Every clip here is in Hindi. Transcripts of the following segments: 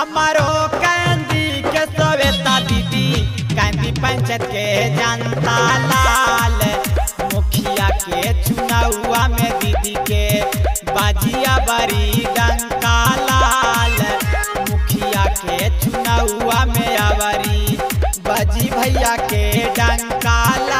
हमारो कैंदी के श्वेता दीदी, कैंदी पंचायत के जनता लाल, मुखिया के चुनावा में दीदी के बाजिया बड़ी डंका लाल, मुखिया के चुनावा में आवरी बाजी भैया के डंका लाल।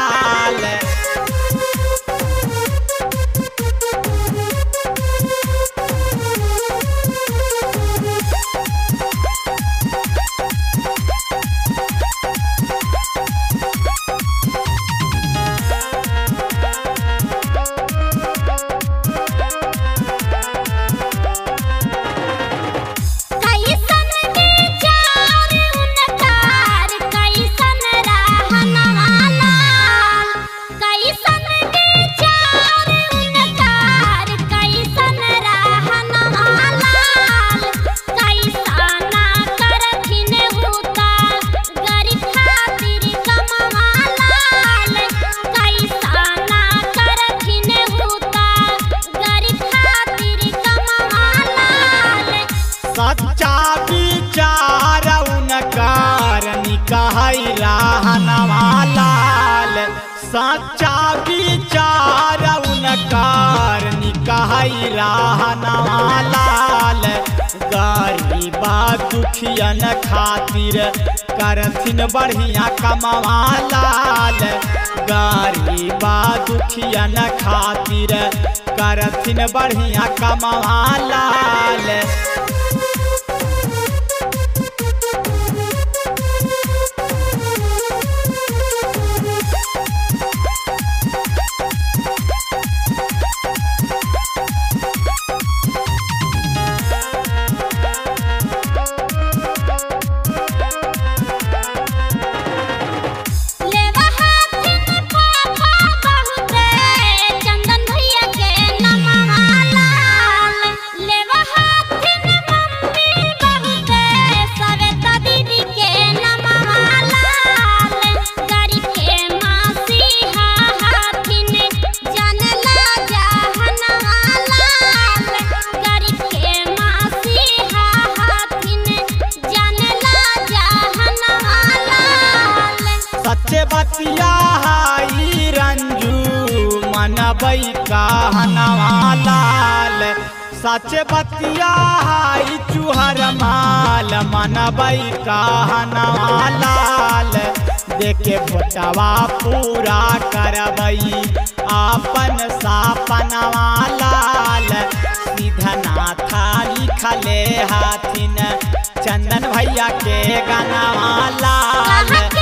सच्चा विचार उनकार निकाय रहनवा लाल, सच्चा विचार उनकार निकाय रहनवा लाल, गरीबा दुखियन खातिर करथिन बढ़िया कमावा लाल, गरीबा दुखियन खातिर करथिन बढ़िया कमावा लाल। बतिया हाई रंजू मनबई कहनवा लाल, सच बतिया हाई चुहरमाल मनबई कहनवा लाल, देखे भोटवा पूरा करबई आपन सापनवा लाल। सीधना था लिखले हाथिन चंदन भैया के गनवा लाल,